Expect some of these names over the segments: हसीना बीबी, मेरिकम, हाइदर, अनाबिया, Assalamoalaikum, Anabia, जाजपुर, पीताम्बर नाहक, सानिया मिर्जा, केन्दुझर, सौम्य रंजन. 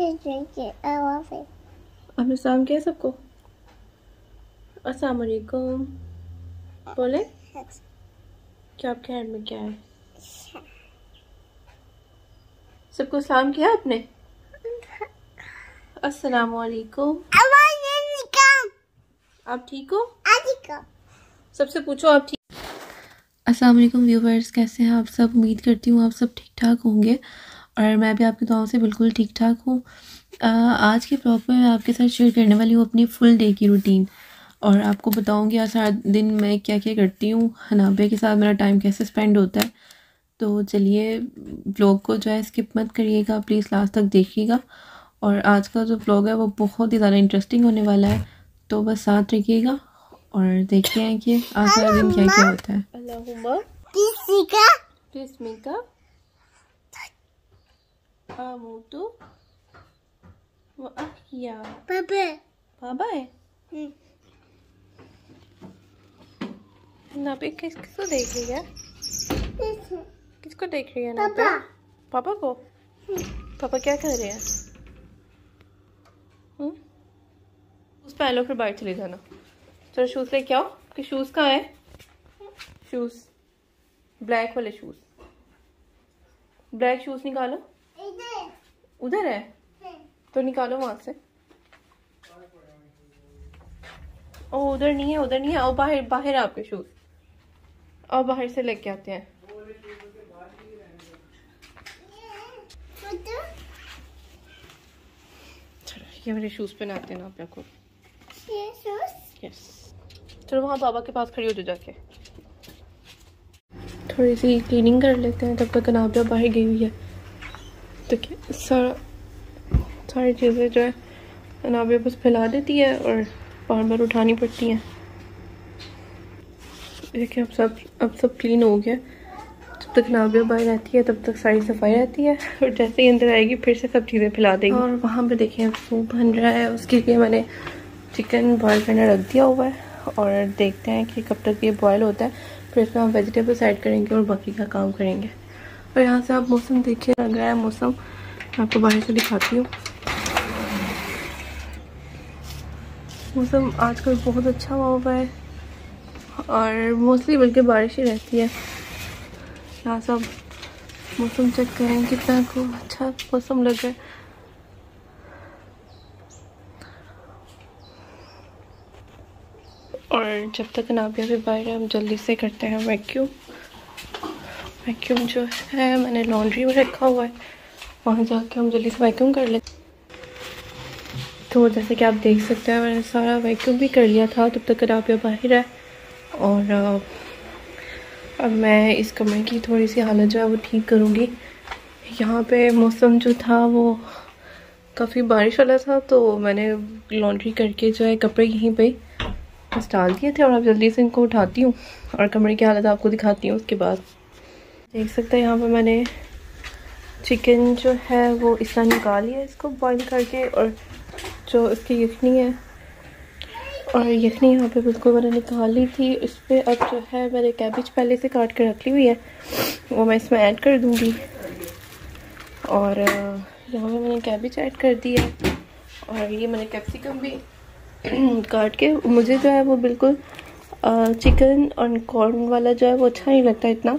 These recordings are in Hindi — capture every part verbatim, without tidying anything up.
आपने सलाम किया सबको? अस्सलामुअलैकुम बोले? क्या आपके हैंड में क्या है? सबको सलाम किया आपने? अस्सलामुअलैकुम। आप ठीक हो? सबसे पूछो आप ठीक। अस्सलामुअलैकुम व्यूवर्स, कैसे हैं आप सब? उम्मीद करती हूँ आप सब ठीक ठाक होंगे और मैं भी आपकी दुआओं से बिल्कुल ठीक ठाक हूँ। आज के व्लॉग में मैं आपके साथ शेयर करने वाली हूँ अपनी फुल डे की रूटीन और आपको बताऊँगी आज सारा दिन मैं क्या क्या करती हूँ, अनाबिया के साथ मेरा टाइम कैसे स्पेंड होता है। तो चलिए व्लॉग को जो है स्किप मत करिएगा, प्लीज़ लास्ट तक देखिएगा और आज का जो व्लॉग है वो बहुत ही ज़्यादा इंटरेस्टिंग होने वाला है, तो बस साथ रखिएगा और देखते हैं कि आज सारा दिन क्या क्या होता है। अल्लाहुम्मा आमूतु व अहया। बाबा बाबा है ना पे? किस किसको देख रही है? किसको देख रही है ना पे? पापा को। पापा क्या कर रहे हैं? हम्म उस पे आलो, फिर बाहर चले जाना। चलो शूज़ लेके आओ। कि शूज़ कहाँ है? शूज़ ब्लैक वाले शूज़, ब्लैक शूज़ निकालो। उधर है तो निकालो वहां से। ओ उधर नहीं है, उधर नहीं है। आओ बाहर, बाहर आपके शूज। आओ बाहर से लेके आते हैं। ये मेरे शूज पहनाते हैं ना आप लोग। यस चलो वहाँ बाबा के पास खड़ी हो जाके थोड़ी सी क्लीनिंग कर लेते हैं, तब तक अनाबिया बाहर गई हुई है। तो क्या सारा सारी चीज़ें जो है अनाबिया बस फैला देती है और बार बार उठानी पड़ती हैं। देखिए अब सब अब सब क्लीन हो गया। जब तक अनाबिया बाहर रहती है तब तक सारी सफाई रहती है और जैसे ही अंदर आएगी फिर से सब चीज़ें फैला देगी। और वहाँ पे देखिए सूप बन रहा है, उसके लिए मैंने चिकन बॉयल करना रख दिया हुआ है और देखते हैं कि कब तक ये बॉयल होता है, फिर इसमें हम वेजिटेबल्स ऐड करेंगे और बाकी का काम करेंगे। और यहाँ से आप मौसम देखिए, लग रहा है मौसम, मैं आपको बाहर से दिखाती हूँ। मौसम आजकल बहुत अच्छा हुआ हुआ है और मोस्टली बल्कि बारिश ही रहती है। यहाँ से आप मौसम चेक करें कितना को अच्छा मौसम लग रहा है। और जब तक अनाबिया भी बाहर है हम जल्दी से करते हैं वैक्यूम। वैक्यूम जो है मैंने लॉन्ड्री में रखा हुआ है, वहाँ जाके हम जल्दी से वैक्यूम कर लेते। तो जैसे कि आप देख सकते हैं मैंने सारा वैक्यूम भी कर लिया था, तब तक अनाबिया बाहर है। और अब मैं इस कमरे की थोड़ी सी हालत जो है वो ठीक करूँगी। यहाँ पे मौसम जो था वो काफ़ी बारिश वाला था, तो मैंने लॉन्ड्री करके जो है कपड़े यहीं पर बस डाल दिए थे और अब जल्दी से इनको उठाती हूँ और कमरे की हालत आपको दिखाती हूँ। उसके बाद देख सकते हैं यहाँ पर मैंने चिकन जो है वो इस तरह निकाली है, इसको बॉईल करके, और जो इसकी यखनी है और यखनी यहाँ पे बिल्कुल मैंने निकाली थी। इस पर अब जो है मैंने कैबेज पहले से काट के रखी हुई है, वो मैं इसमें ऐड कर दूँगी। और यहाँ पे मैंने कैबेज ऐड कर दी है और ये मैंने कैप्सिकम भी काट के। मुझे जो है वो बिल्कुल चिकन और कॉर्न वाला जो है वो अच्छा नहीं लगता इतना,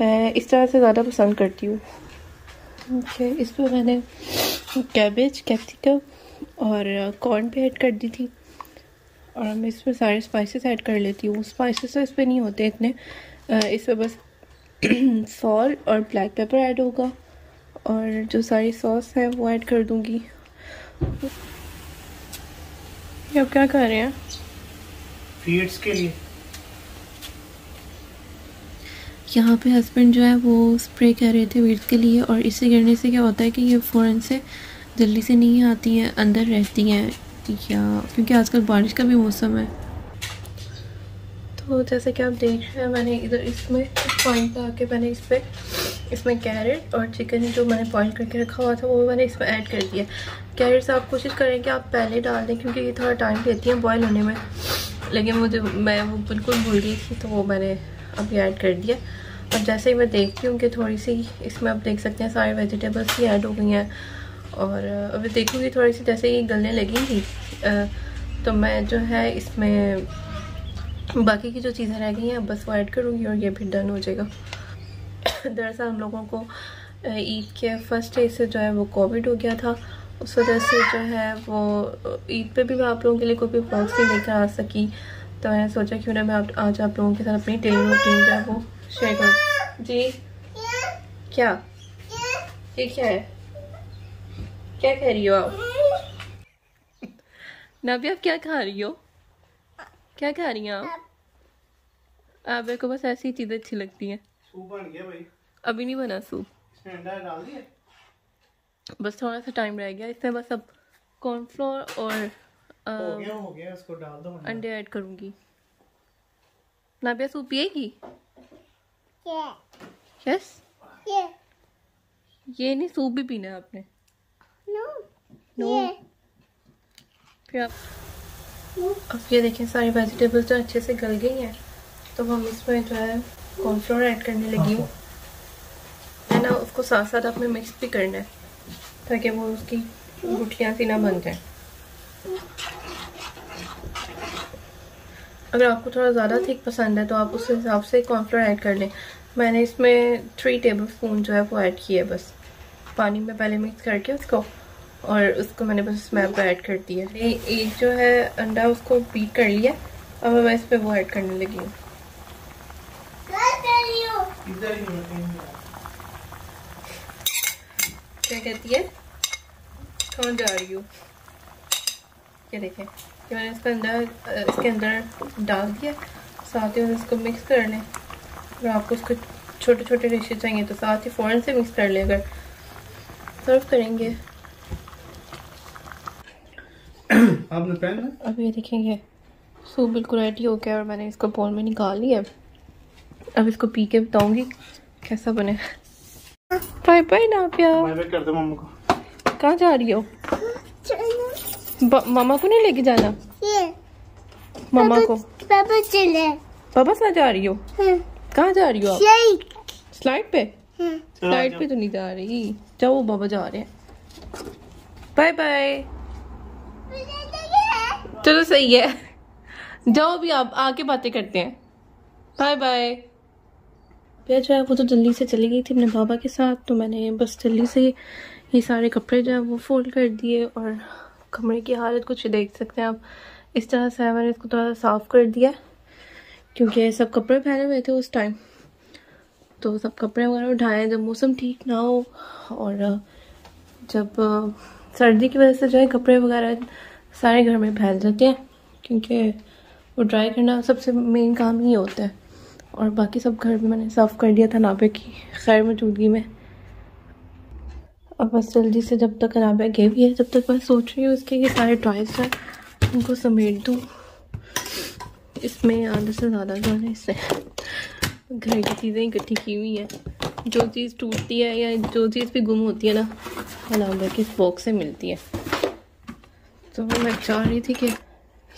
मैं इस तरह से ज़्यादा पसंद करती हूँ। okay, इस पर मैंने कैबेज, कैप्सिकम और कॉर्न भी ऐड कर दी थी और मैं इसमें सारे स्पाइसेस ऐड कर लेती हूँ। स्पाइसेस तो इस पर नहीं होते इतने, इस पर बस सॉल्ट और ब्लैक पेपर ऐड होगा और जो सारी सॉस है वो ऐड कर दूँगी। आप क्या कर रहे हैं? फीड्स के लिए यहाँ पे हस्बैंड जो है वो स्प्रे कर रहे थे वीड्स के लिए, और इससे गिरने से क्या होता है कि ये फ़ौरन से जल्दी से नहीं आती हैं, अंदर रहती हैं, या क्योंकि आजकल बारिश का भी मौसम है। तो जैसे कि आप देख रहे हैं मैंने इधर इसमें पॉइंट लगा के मैंने इस पर इसमें कैरेट और चिकन जो मैंने बॉइल करके रखा हुआ था वो मैंने इसमें ऐड कर दिया। कैरेट्स आप कोशिश करें कि आप पहले डाल दें क्योंकि ये थोड़ा टाइम लेती हैं बॉयल होने में, लेकिन मुझे मैं वो बिल्कुल भूल गई थी तो वो मैंने अभी ऐड कर दिया। अब जैसे ही मैं देखती हूँ कि थोड़ी सी इसमें आप देख सकते हैं सारी वेजिटेबल्स भी ऐड हो गई हैं और अभी देखूँगी थोड़ी सी, जैसे ये गलने लगेंगी तो मैं जो है इसमें बाकी की जो चीज़ें रह गई हैं बस वो ऐड करूँगी और ये भी डन हो जाएगा। दरअसल हम लोगों को ईद के फर्स्ट डे से जो है वो कोविड हो गया था, उस वजह से जो है वो ईद पे भी मैं आप लोगों के लिए कोई भी ब्लॉग्स नहीं लेकर आ सकी, तो मैंने सोचा क्यों ना मैं आप, आज आप लोगों के साथ अपनी डेली रूटीन जो है वो शेयर करूँ। जी क्या ये क्या है, क्या कह रही हो आप नाबिया, आप क्या खा रही हो, क्या खा रही हैं आप? आप मेरे को बस ऐसी चीज़ें अच्छी लगती हैं। सूप बन गया भाई, अभी नहीं बना सूप, इसमें अंडा डाल दिया, बस थोड़ा सा टाइम रह गया, इसमें बस अब कॉर्नफ्लोर और आ, हो गया हो गया इसको डाल दो, अंडे ऐड करूँगी। नाबिया सूप पिएगी? यस। ये नहीं, सूप भी पीना है आपने? No no. फिर आप अब ये देखें सारी वेजिटेबल्स जो अच्छे से गल गई हैं, तो हम इसमें जो है कॉर्नफ्लोर ऐड करने लगी हूँ, है ना। उसको साथ साथ अपने मिक्स भी करना है ताकि वो उसकी गुठियाँ सी ना बन जाए। अगर आपको थोड़ा ज़्यादा थिक पसंद है तो आप उस हिसाब से कॉर्नफ्लोर ऐड कर लें। मैंने इसमें थ्री टेबल स्पून जो है वो ऐड किया है, बस पानी में पहले मिक्स करके उसको, और उसको मैंने बस इसमें आपको ऐड कर दिया। एक जो है अंडा उसको बीट कर लिया, अब मैं इस पर वो ऐड करने लगी हूँ। क्या कहती है, कौन जा रही हो? ये देखें, ये मैंने इसका अंदर इसके अंदर डाल दिया, साथ ही उसको मिक्स कर लें। अगर आपको उसको छोटे छोटे रेशे चाहिए तो साथ ही फ़ौरन से मिक्स कर लें, अगर सर्व करेंगे। आपने पहना? अब ये देखेंगे सूप बिल्कुल रेडी हो गया और मैंने इसको बाउल में निकाल लिया। अब इसको पी के बताऊंगी कैसा बने। Bye bye Nabia, bye bye कर दो मम्मा को। कहाँ जा रही हो? मामा को नहीं लेके जाना? मामा को पापा चले, पापा साथ जा रही हो? कहाँ जा रही हो आप? स्लाइड पे? स्लाइड पे तो नहीं जा रही, जाओ बाबा जा रहे हैं। बाय बाय, चलो सही है, जाओ भी आप, आके बातें करते हैं। Bye bye. भैया जो है वो तो जल्दी से चली गई थी अपने बाबा के साथ, तो मैंने बस जल्दी से ये सारे कपड़े जो है वो फोल्ड कर दिए, और कमरे की हालत कुछ देख सकते हैं आप, इस तरह से मैंने इसको थोड़ा सा साफ़ कर दिया क्योंकि सब कपड़े पहने हुए थे उस टाइम, तो सब कपड़े वगैरह उठाएँ जब मौसम ठीक ना हो, और जब सर्दी की वजह से जो है कपड़े वगैरह सारे घर में फैल जाते हैं, क्योंकि वो ड्राई करना सबसे मेन काम ही होता है। और बाकी सब घर भी मैंने साफ़ कर दिया था नाबिया की खैर मौजूदगी में। अब बस जल्दी से, जब तक नाबिया गई हुई है जब तक मैं सोच रही हूँ इसके ये सारे ड्राइज हैं उनको समेट दूँ, इसमें आधे से ज़्यादा जो है इससे घर की चीज़ें इकट्ठी की हुई हैं। जो चीज़ टूटती है या जो चीज़ भी गुम होती है ना, वो नाबिया की इस बॉक्स से मिलती है, तो मैं चाह रही थी कि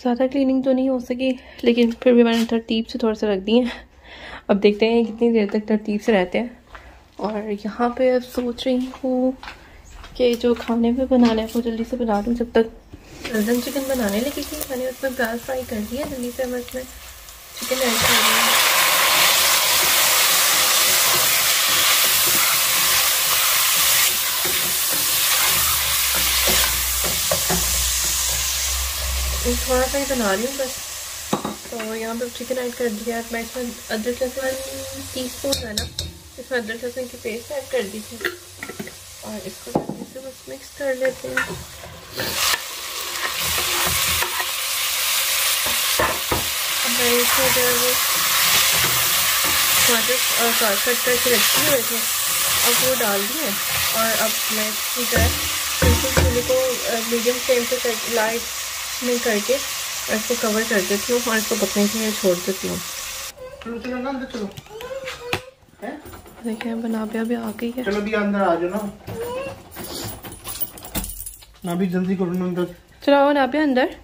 ज़्यादा क्लीनिंग तो नहीं हो सकी, लेकिन फिर भी मैंने तरतीब से थोड़ा सा रख दिए हैं। अब देखते हैं कितनी देर तक तरतीब से रहते हैं। और यहाँ पे अब सोच रही हूँ कि जो खाने पे बनाना है वो जल्दी से बना दूँ जब तक। रजन चिकन बनाने लगी थी, मैंने उसमें प्याज फ्राई कर दिया, जल्दी से मैं इसमें चिकन ऐड कर रही हूँ। थोड़ा सा ही बना रही हूँ बस, तो यहाँ पे चिकन ऐड कर दिया मैं। इसमें अदरक लहसुन टी स्पून है ना, इसमें अदरक लहसुन की पेस्ट ऐड कर दी थी, और इसको से बस मिक्स कर लेते हैं। मैं इसमें जो है वो टमाटर और प्याज कट करके रखी हुए थे, अब वो डाल दिए, और अब मैं इसकी जो है बिल्कुल चूल्हे को मीडियम फ्लेम पे लाइट में करके और इसको कवर कर देती हूँ और इसको पकने के लिए छोड़ देती हूँ। देखिए नाबिया भी आ गई है, चलो भी अंदर आ जाओ ना, नाबिया जल्दी करो ना अंदर, चलो आओ नाबिया अंदर।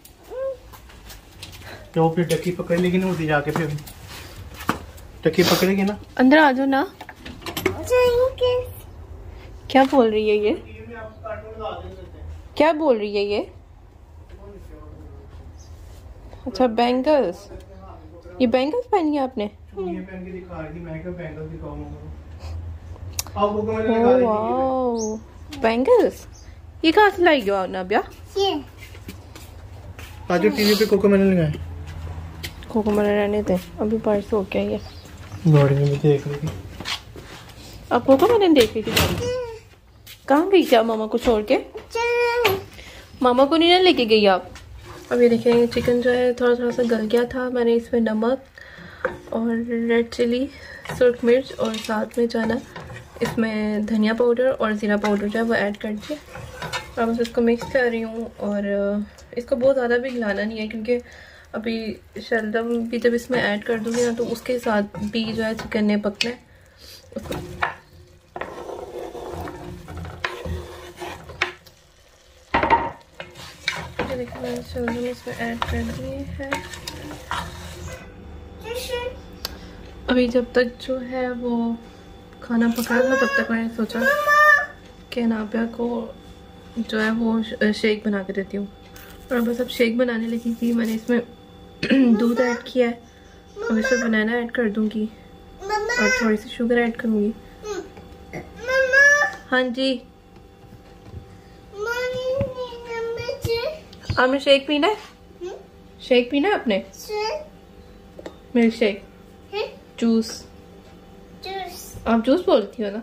तो फिर टक्की पकड़ लेगी ना उधर जाके, फिर टक्की पकड़ेगी ना, अंदर आ जाओ ना। क्या बोल रही है ये? क्या बोल रही है ये? अच्छा बैंगल्स, ये बैंगल्स पहनी है आपने? ये पहन के दिखा रही थी, मैं क्या बैंगल्स दिखाऊंगा आपको, को मैंने दिखा दी। वाओ बैंगल्स, ये कहां से लाई हो अनाबिया? ये आज टीवी पे कोको मैंने लगाया, कोको मैंने रहने थे, अभी पार्स हो गया ये गाड़ी में देख रही थी, अब कोको मैंने देख रही थी। कहां गई क्या मामा को छोड़ के? मामा को नहीं ना लेके गई आप? अब ये देखें चिकन जो है थोड़ा थोड़ा सा गल गया था, मैंने इसमें नमक और रेड चिली, सुर्ख मिर्च और साथ में जो है ना इसमें धनिया पाउडर और ज़ीरा पाउडर जो है वो ऐड कर दिया। अब इसको मिक्स कर रही हूँ और इसको बहुत ज़्यादा भी हिलाना नहीं है क्योंकि अभी शलजम भी जब इसमें ऐड कर दूँगी ना तो उसके साथ भी जो है चिकन ने पकना है उसको। देखिए मैंने शलजम इसमें ऐड कर दिए हैं। अभी जब तक जो है वो खाना पका रहा तब तक मैंने सोचा कि अनाबिया को जो है वो शेक बना के देती हूँ, और बस अब शेक बनाने लगी थी। मैंने इसमें दूध ऐड किया है, अब इसमें बनाना ऐड कर दूँगी और थोड़ी सी शुगर ऐड करूँगी। हाँ जी आपने शेक पीना है? हुँ? शेक पीना है आपने? मिल्क शेक, जूस, जूस आप जूस बोलती हो ना,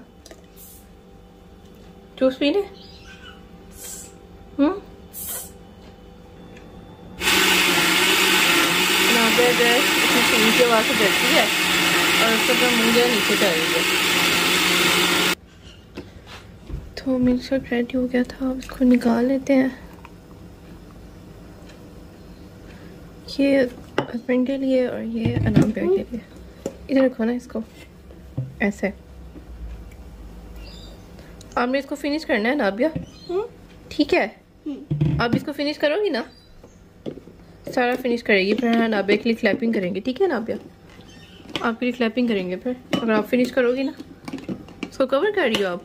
जूस पीना है? की आवाज से डरती है और उसका मुझे नीचे चाहिए। तो मिल्क शेक रेडी हो गया था, अब इसको निकाल लेते हैं। ये हस्बैंड के लिए और ये अनाबिया के लिए। इधर रखो ना इसको, ऐसे आपने इसको फिनिश करना है अनाबिया, ठीक है? आप इसको फिनिश करोगी ना, सारा फिनिश करेगी फिर अनाबिया के लिए क्लैपिंग करेंगे, ठीक है अनाबिया? आपके लिए क्लैपिंग करेंगे फिर, और आप फिनिश करोगी ना, इसको कवर कर रही हो आप।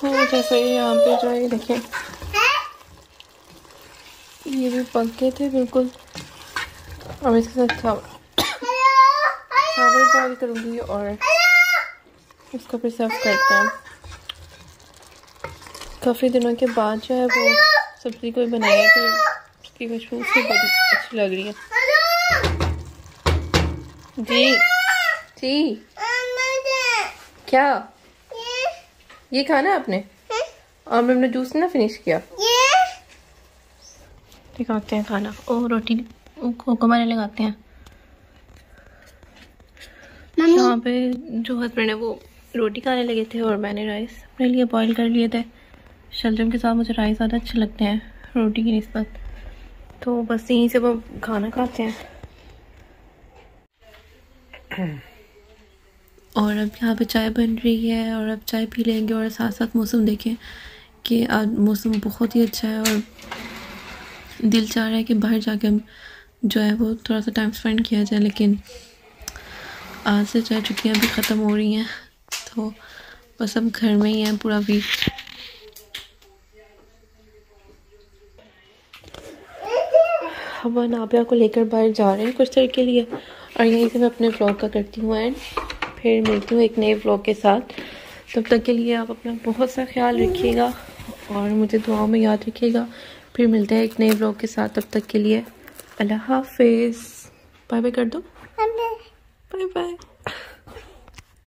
तो जैसे यहाँ पे जो है देखें ये भी पक गए थे बिल्कुल, और इसके साथ चावल तैयार करूँगी और इसको फिर सर्व करते हैं। काफ़ी दिनों के बाद जो है वो सब्ज़ी कोई बनाया तो उसकी खुशबू से बहुत अच्छी लग रही है। जी जी क्या ये खाना आपने? और हमने जूस ना फिनिश किया, दिखाते हैं खाना। और रोटी कोको मैंने लगाते हैं यहाँ पे। जो हस्बैंड है वो रोटी खाने लगे थे और मैंने राइस अपने लिए बॉईल कर लिए थे। शलजम के साथ मुझे राइस ज़्यादा अच्छे लगते हैं रोटी की निस्बत, तो बस यहीं से वो खाना खाते हैं। और अब यहाँ पे चाय बन रही है और अब चाय पी लेंगे, और साथ साथ मौसम देखें कि आज मौसम बहुत ही अच्छा है और दिल चाह रहा है कि बाहर जाके हम जो है वो थोड़ा सा टाइम स्पेंड किया जाए, लेकिन आज से चाहे छुट्टियाँ भी ख़त्म हो रही हैं तो बस हम घर में ही हैं पूरा वीक। हम अनाबिया को लेकर बाहर जा रहे हैं कुछ देर के लिए, और यहीं से मैं अपने व्लॉग का करती हूँ एंड फिर मिलती हूँ एक नए व्लॉग के साथ। तब तक के लिए आप अपना बहुत सा ख्याल रखिएगा और मुझे दुआओं में याद रखिएगा। फिर मिलते हैं एक नए व्लॉग के साथ, तब तक के लिए अल्लाह हाफिज़। बाय बाय कर दो, बाय बाय।